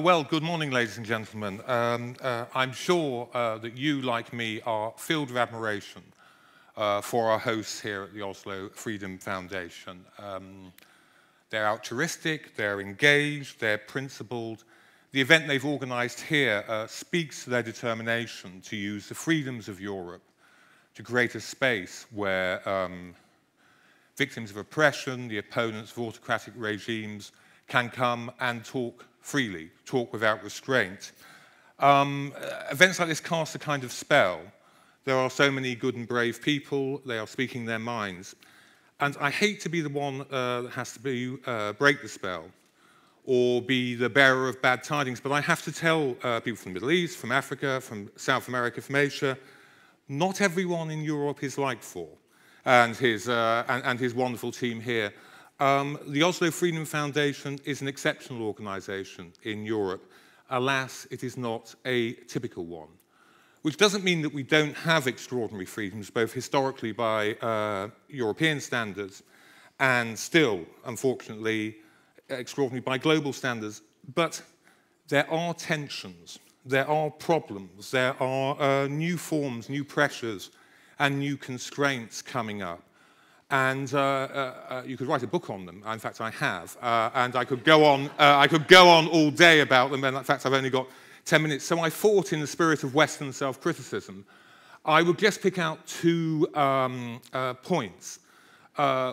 Well, good morning, ladies and gentlemen. I'm sure that you, like me, are filled with admiration for our hosts here at the Oslo Freedom Foundation. They're altruistic, they're engaged, they're principled. The event they've organised here speaks to their determination to use the freedoms of Europe to create a space where victims of oppression, the opponents of autocratic regimes, can come and talk freely, talk without restraint. Events like this cast a kind of spell. There are so many good and brave people, they are speaking their minds. And I hate to be the one that has to be, break the spell or be the bearer of bad tidings, but I have to tell people from the Middle East, from Africa, from South America, from Asia, not everyone in Europe is like Thor and his wonderful team here. The Oslo Freedom Foundation is an exceptional organisation in Europe. Alas, it is not a typical one, which doesn't mean that we don't have extraordinary freedoms, both historically by European standards and still, unfortunately, extraordinary by global standards. But there are tensions, there are problems, there are new forms, new pressures and new constraints coming up. And you could write a book on them. In fact, I have, and I could go on all day about them. And in fact, I've only got 10 minutes. So I thought, in the spirit of Western self-criticism, I would just pick out two points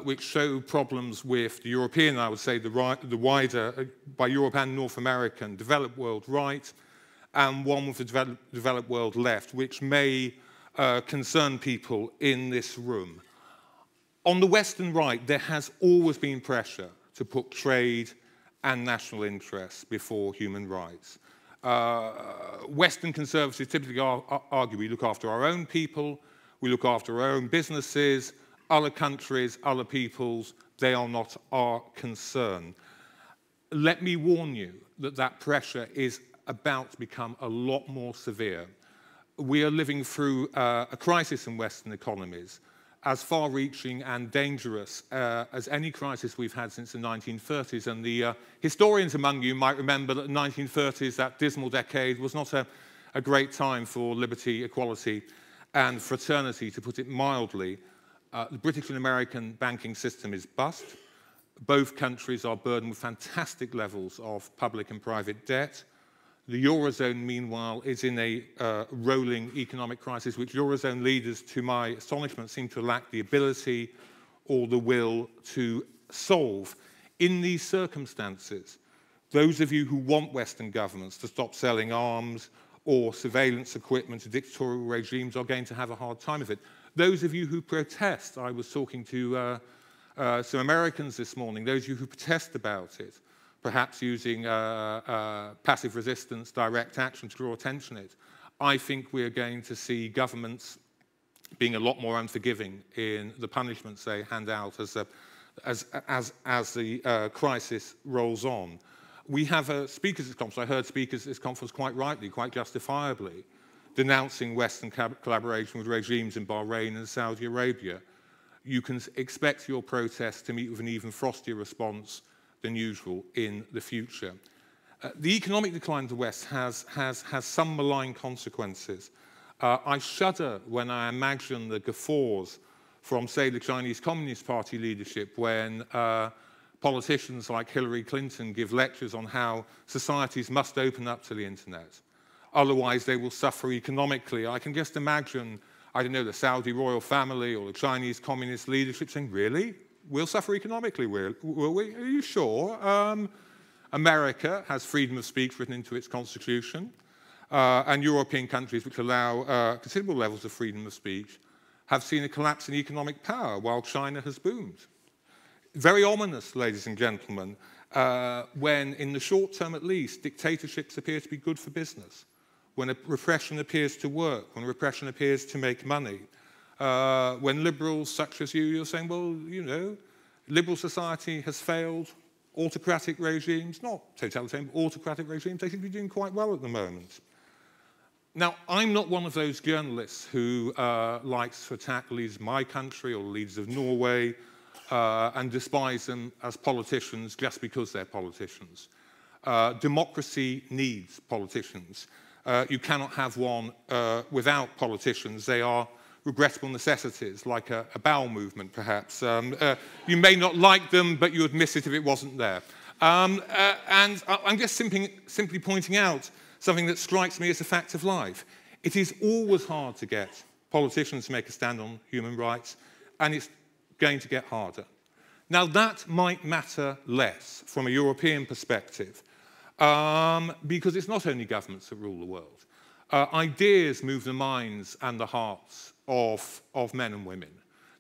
which show problems with the European, I would say, the wider, by Europe and North American, developed world right, and one with the developed world left, which may concern people in this room. On the Western right, there has always been pressure to put trade and national interests before human rights. Western conservatives typically argue we look after our own people, we look after our own businesses, other countries, other peoples, they are not our concern. Let me warn you that that pressure is about to become a lot more severe. We are living through a crisis in Western economies, as far-reaching and dangerous as any crisis we've had since the 1930s. And the historians among you might remember that the 1930s, that dismal decade, was not a great time for liberty, equality, and fraternity, to put it mildly. The British and American banking system is bust. Both countries are burdened with fantastic levels of public and private debt. The Eurozone, meanwhile, is in a rolling economic crisis, which Eurozone leaders, to my astonishment, seem to lack the ability or the will to solve. In these circumstances, those of you who want Western governments to stop selling arms or surveillance equipment to dictatorial regimes are going to have a hard time of it. Those of you who protest, I was talking to some Americans this morning, those of you who protest about it, perhaps using passive resistance, direct action to draw attention to it, I think we're going to see governments being a lot more unforgiving in the punishments they hand out as the crisis rolls on. We have speakers at this conference. I heard speakers at this conference quite rightly, quite justifiably, denouncing Western collaboration with regimes in Bahrain and Saudi Arabia. You can expect your protests to meet with an even frostier response than usual in the future. The economic decline of the West has some malign consequences. I shudder when I imagine the guffaws from, say, the Chinese Communist Party leadership when politicians like Hillary Clinton give lectures on how societies must open up to the internet, otherwise they will suffer economically. I can just imagine, I don't know, the Saudi royal family or the Chinese Communist leadership saying, really? We'll suffer economically, will we? Are you sure? America has freedom of speech written into its constitution, and European countries which allow considerable levels of freedom of speech have seen a collapse in economic power while China has boomed. Very ominous, ladies and gentlemen, when, in the short term at least, dictatorships appear to be good for business, when repression appears to work, when repression appears to make money. When liberals such as you're saying, well, you know, liberal society has failed, autocratic regimes, not totalitarian, but autocratic regimes, they seem to be doing quite well at the moment. Now, I'm not one of those journalists who likes to attack leaders of my country or leaders of Norway and despise them as politicians just because they're politicians. democracy needs politicians. You cannot have one without politicians. They are regrettable necessities, like a bowel movement, perhaps. You may not like them, but you 'd miss it if it wasn't there. And I'm just simply pointing out something that strikes me as a fact of life. It is always hard to get politicians to make a stand on human rights, and it's going to get harder. Now, that might matter less from a European perspective, because it's not only governments that rule the world. Ideas move the minds and the hearts of men and women.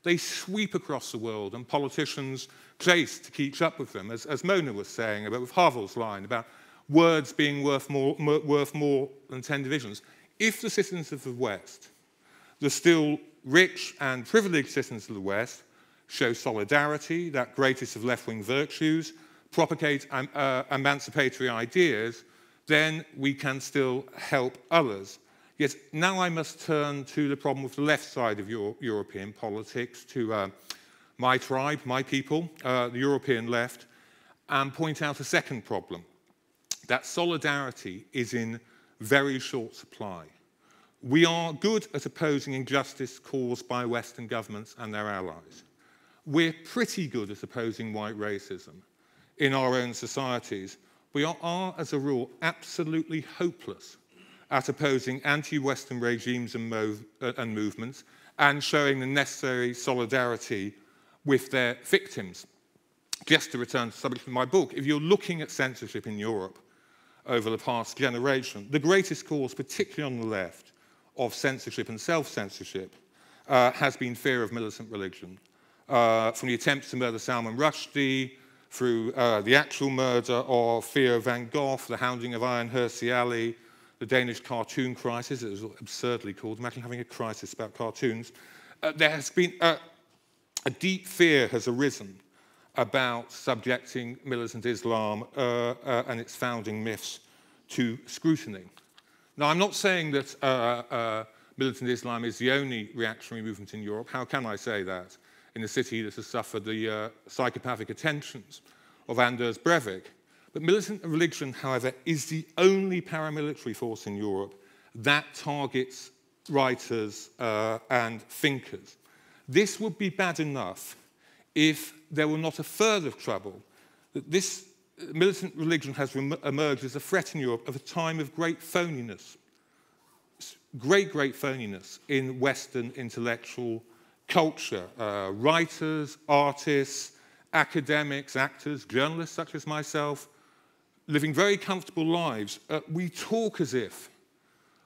They sweep across the world, and politicians place to keep up with them, as Mona was saying, about with Havel's line, about words being worth more than 10 divisions. If the citizens of the West, the still rich and privileged citizens of the West, show solidarity, that greatest of left-wing virtues, propagate emancipatory ideas, then we can still help others. Yet now I must turn to the problem with the left side of European politics, to my tribe, my people, the European left, and point out a second problem, that solidarity is in very short supply. We are good at opposing injustice caused by Western governments and their allies. We're pretty good at opposing white racism in our own societies. We are, as a rule, absolutely hopeless at opposing anti-Western regimes and movements, and showing the necessary solidarity with their victims. Just to return to the subject of my book, if you're looking at censorship in Europe over the past generation, the greatest cause, particularly on the left, of censorship and self-censorship has been fear of militant religion. From the attempts to murder Salman Rushdie, through the actual murder of Theo Van Gogh, the hounding of Ayaan Hirsi Ali, the Danish cartoon crisis, it was absurdly called, imagine having a crisis about cartoons. There has been a deep fear has arisen about subjecting militant Islam and its founding myths to scrutiny. Now, I'm not saying that militant Islam is the only reactionary movement in Europe. How can I say that in a city that has suffered the psychopathic attentions of Anders Breivik? But militant religion, however, is the only paramilitary force in Europe that targets writers and thinkers. This would be bad enough if there were not a further trouble that this militant religion has emerged as a threat in Europe of a time of great phoniness, great phoniness in Western intellectual culture. Writers, artists, academics, actors, journalists such as myself, living very comfortable lives. We talk as if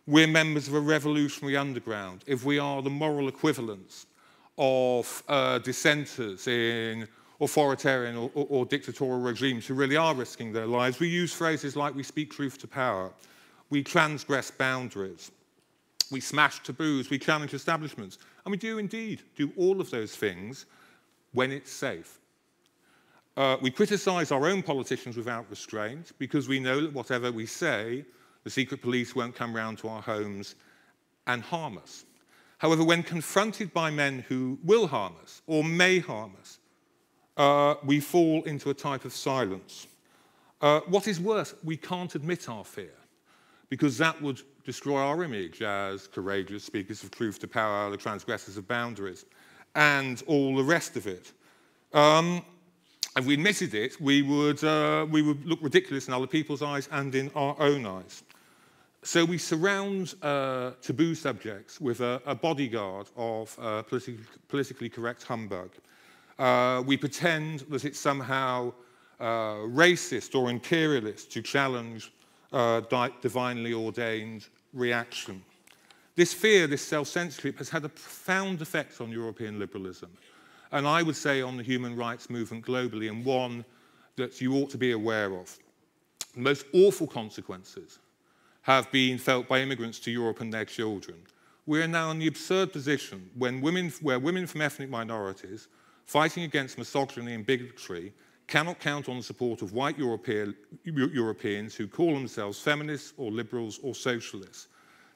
we're members of a revolutionary underground, if we are the moral equivalents of dissenters in authoritarian or dictatorial regimes who really are risking their lives. We use phrases like we speak truth to power, we transgress boundaries, we smash taboos, we challenge establishments, and we do indeed do all of those things when it's safe. We criticise our own politicians without restraint because we know that whatever we say, the secret police won't come round to our homes and harm us. However, when confronted by men who will harm us or may harm us, we fall into a type of silence. What is worse, we can't admit our fear because that would destroy our image as courageous speakers of truth to power, the transgressors of boundaries, and all the rest of it. If we admitted it, we would look ridiculous in other people's eyes and in our own eyes. So we surround taboo subjects with a bodyguard of politically correct humbug. We pretend that it's somehow racist or imperialist to challenge divinely ordained reaction. This fear, this self-censorship, has had a profound effect on European liberalism, and I would say on the human rights movement globally, and one that you ought to be aware of. The most awful consequences have been felt by immigrants to Europe and their children. We are now in the absurd position when women from ethnic minorities fighting against misogyny and bigotry cannot count on the support of white Europeans who call themselves feminists or liberals or socialists.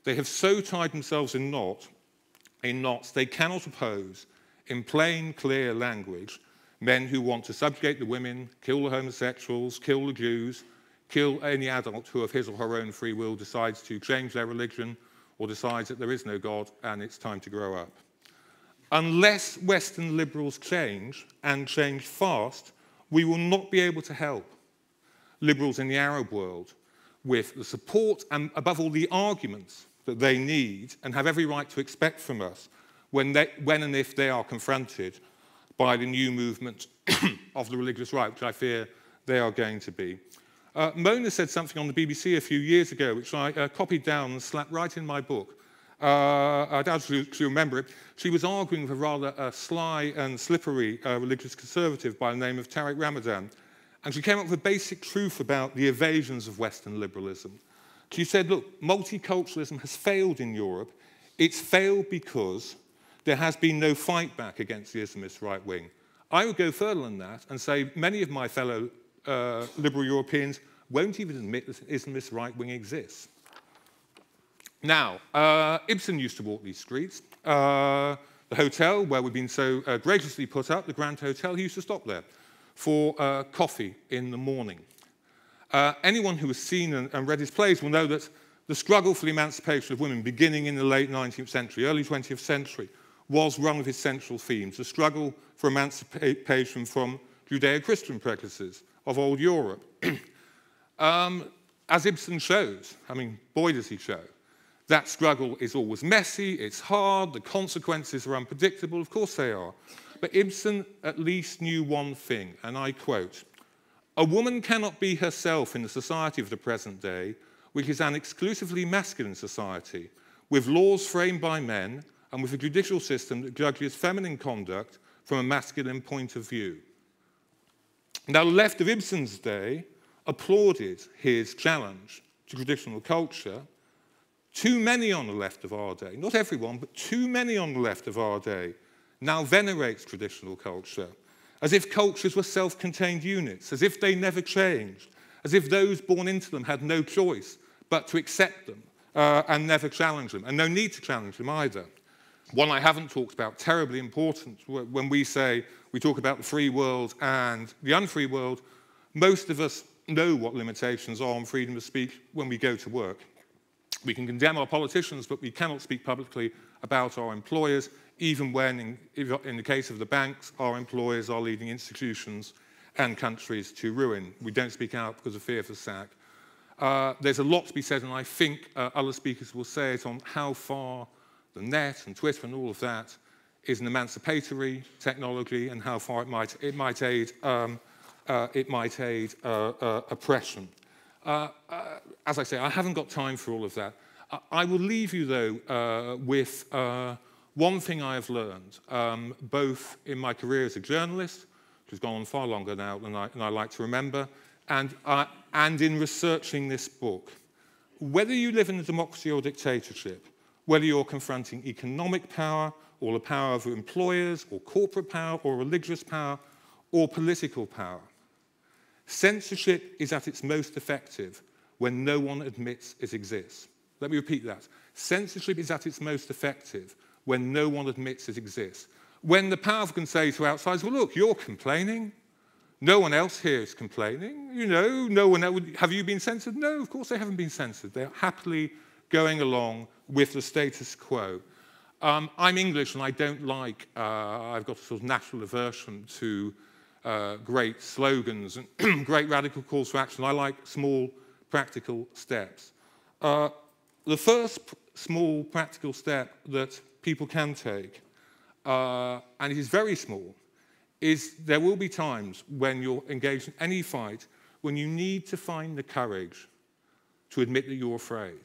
They have so tied themselves in knots they cannot oppose, in plain, clear language, men who want to subjugate the women, kill the homosexuals, kill the Jews, kill any adult who of his or her own free will decides to change their religion or decides that there is no God and it's time to grow up. Unless Western liberals change, and change fast, we will not be able to help liberals in the Arab world with the support and, above all, the arguments that they need and have every right to expect from us when and if they are confronted by the new movement of the religious right, which I fear they are going to be. Mona said something on the BBC a few years ago, which I copied down and slapped right in my book. I doubt she'll remember it. She was arguing with a rather sly and slippery religious conservative by the name of Tariq Ramadan, and she came up with a basic truth about the evasions of Western liberalism. She said, look, multiculturalism has failed in Europe. It's failed because there has been no fight back against the Islamist right wing. I would go further than that and say many of my fellow liberal Europeans won't even admit that Islamist right wing exists. Now, Ibsen used to walk these streets. The hotel where we've been so graciously put up, the Grand Hotel, he used to stop there for coffee in the morning. Anyone who has seen and read his plays will know that the struggle for the emancipation of women beginning in the late 19th century, early 20th century, was one of his central themes, the struggle for emancipation from Judeo-Christian practices of old Europe. As Ibsen shows, I mean, boy does he show, that struggle is always messy, it's hard, the consequences are unpredictable, of course they are. But Ibsen at least knew one thing, and I quote, "A woman cannot be herself in the society of the present day, which is an exclusively masculine society, with laws framed by men and with a judicial system that judges feminine conduct from a masculine point of view." Now, the left of Ibsen's day applauded his challenge to traditional culture. Too many on the left of our day, not everyone, but too many on the left of our day, now venerates traditional culture, as if cultures were self-contained units, as if they never changed, as if those born into them had no choice but to accept them and never challenge them, and no need to challenge them either. One I haven't talked about, terribly important, when we talk about the free world and the unfree world, most of us know what limitations are on freedom of speech when we go to work. We can condemn our politicians, but we cannot speak publicly about our employers, even when, in the case of the banks, our employers are leading institutions and countries to ruin. We don't speak out because of fear for sack. There's a lot to be said, and I think other speakers will say it, on how far the net and Twitter and all of that is an emancipatory technology and how far it might aid oppression. As I say, I haven't got time for all of that. I will leave you, though, with one thing I have learned, both in my career as a journalist, which has gone on far longer now than I like to remember, and in researching this book. Whether you live in a democracy or dictatorship, whether you're confronting economic power or the power of employers or corporate power or religious power or political power, censorship is at its most effective when no one admits it exists. Let me repeat that. Censorship is at its most effective when no one admits it exists. When the powerful can say to outsiders, well, look, you're complaining. No one else here is complaining. You know, no one else. Have you been censored? No, of course they haven't been censored. They're happily going along with the status quo. I'm English and I don't like, I've got a sort of natural aversion to great slogans and great radical calls for action. I like small, practical steps. The first small, practical step that people can take, and it is very small, is there will be times when you're engaged in any fight when you need to find the courage to admit that you're afraid.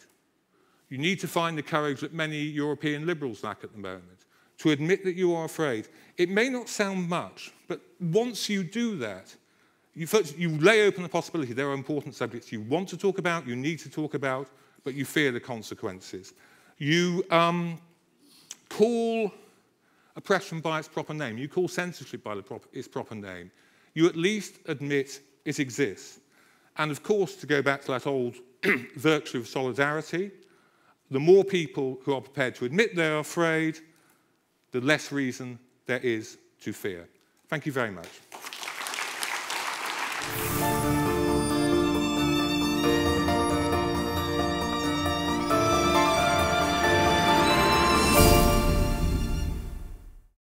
You need to find the courage that many European liberals lack at the moment, to admit that you are afraid. It may not sound much, but once you do that, you lay open the possibility there are important subjects you want to talk about, you need to talk about, but you fear the consequences. You call oppression by its proper name. You call censorship by its proper name. You at least admit it exists. And of course, to go back to that old virtue of solidarity, the more people who are prepared to admit they're afraid, the less reason there is to fear. Thank you very much.